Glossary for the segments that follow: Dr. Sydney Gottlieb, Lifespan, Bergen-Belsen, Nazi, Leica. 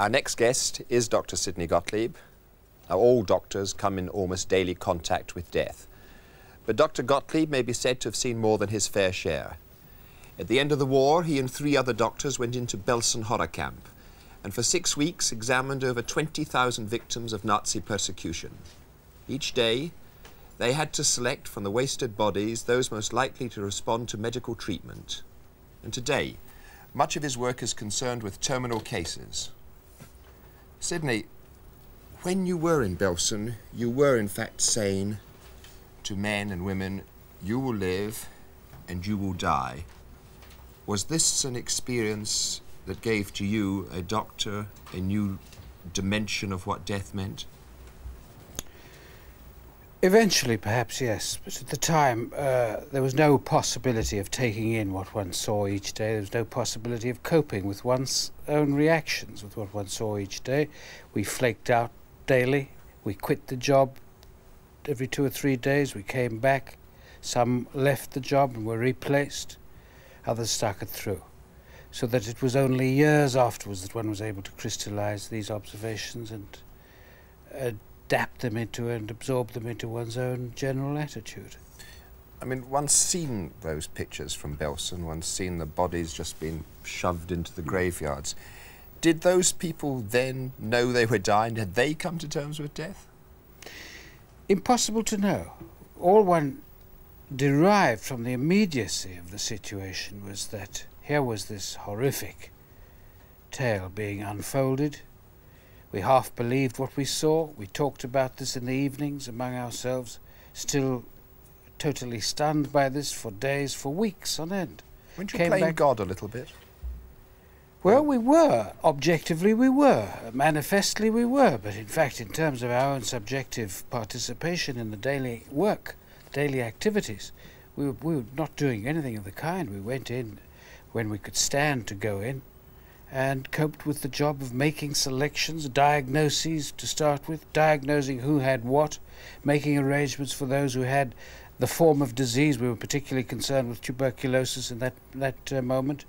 Our next guest is Dr. Sydney Gottlieb. Now, all doctors come in almost daily contact with death. But Dr. Gottlieb may be said to have seen more than his fair share. At the end of the war, he and three other doctors went into Belsen horror camp and for 6 weeks examined over 20,000 victims of Nazi persecution. Each day, they had to select from the wasted bodies those most likely to respond to medical treatment. And today, much of his work is concerned with terminal cases. Sydney, when you were in Belsen, you were in fact saying to men and women, you will live and you will die. Was this an experience that gave to you, a doctor, a new dimension of what death meant? Eventually, perhaps, yes. But at the time, there was no possibility of taking in what one saw each day. There was no possibility of coping with one's own reactions with what one saw each day. We flaked out daily. We quit the job every 2 or 3 days. We came back. Some left the job and were replaced. Others stuck it through, so that it was only years afterwards that one was able to crystallize these observations and adapt them into and absorb them into one's own general attitude. I mean, one's seen those pictures from Belsen, one's seen the bodies just being shoved into the graveyards. Did those people then know they were dying? Had they come to terms with death? Impossible to know. All one derived from the immediacy of the situation was that here was this horrific tale being unfolded. We half believed what we saw. We talked about this in the evenings among ourselves, still totally stunned by this for days, for weeks on end. Weren't you playing God a little bit? Well, we were. Objectively, we were. Manifestly, we were. But in fact, in terms of our own subjective participation in the daily work, daily activities, we were not doing anything of the kind. We went in when we could stand to go in and coped with the job of making selections, diagnoses to start with, diagnosing who had what, making arrangements for those who had the form of disease. We were particularly concerned with tuberculosis in that moment.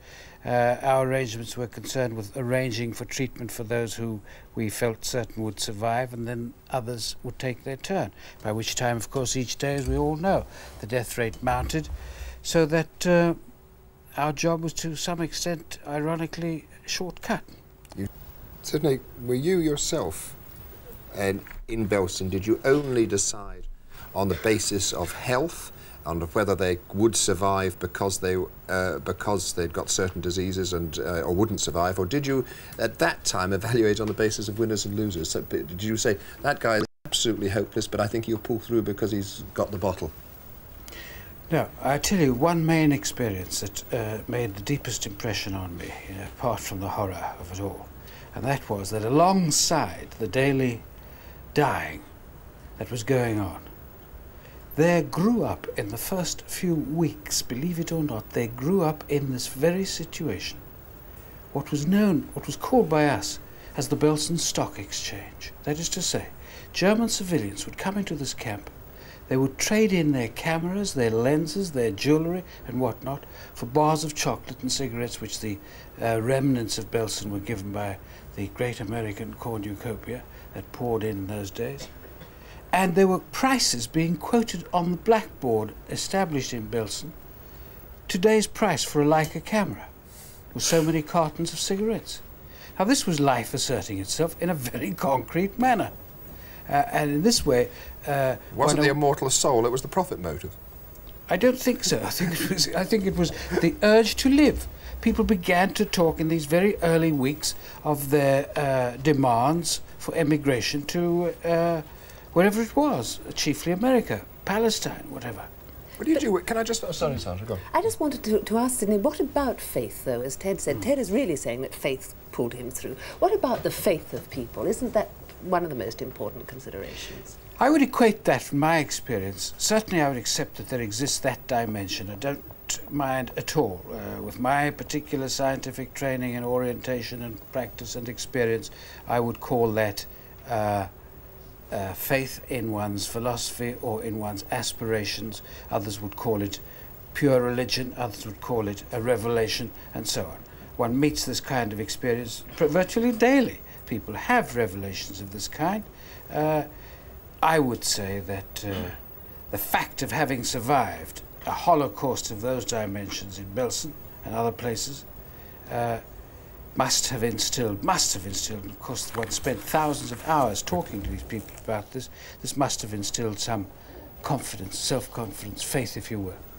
Our arrangements were concerned with arranging for treatment for those who we felt certain would survive, and then others would take their turn, by which time, of course, each day, as we all know, the death rate mounted, so that our job was, to some extent, ironically, shortcut. Sydney, were you yourself in Belsen? Did you only decide on the basis of health and of whether they would survive because they'd got certain diseases and or wouldn't survive, or did you at that time evaluate on the basis of winners and losers? So, did you say, that guy is absolutely hopeless, but I think he'll pull through because he's got the bottle? No, I tell you, one main experience that made the deepest impression on me, you know, apart from the horror of it all, and that was that alongside the daily dying that was going on, there grew up in the first few weeks, believe it or not, there grew up in this very situation what was known, what was called by us as the Belsen Stock Exchange. That is to say, German civilians would come into this camp. They would trade in their cameras, their lenses, their jewellery and whatnot for bars of chocolate and cigarettes, which the remnants of Belsen were given by the great American cornucopia that poured in those days. And there were prices being quoted on the blackboard established in Belsen. Today's price for a Leica camera was so many cartons of cigarettes. Now, this was life asserting itself in a very concrete manner. And in this way... wasn't the immortal soul, it was the profit motive? I don't think so. I think it was the urge to live. People began to talk in these very early weeks of their demands for emigration to wherever it was, chiefly America, Palestine, whatever. What do you do? Can I just... Oh, sorry, Sandra, go on. I just wanted to ask Sydney, what about faith, though, as Ted said? Mm. Ted is really saying that faith pulled him through. What about the faith of people? Isn't that one of the most important considerations? I would equate that from my experience. Certainly I would accept that there exists that dimension. I don't mind at all. With my particular scientific training and orientation and practice and experience, I would call that faith in one's philosophy or in one's aspirations. Others would call it pure religion, others would call it a revelation, and so on. One meets this kind of experience virtually daily. people have revelations of this kind, I would say that the fact of having survived a Holocaust of those dimensions in Belsen and other places must have instilled, of course one spent thousands of hours talking to these people about this, this must have instilled some confidence, self-confidence, faith, if you will.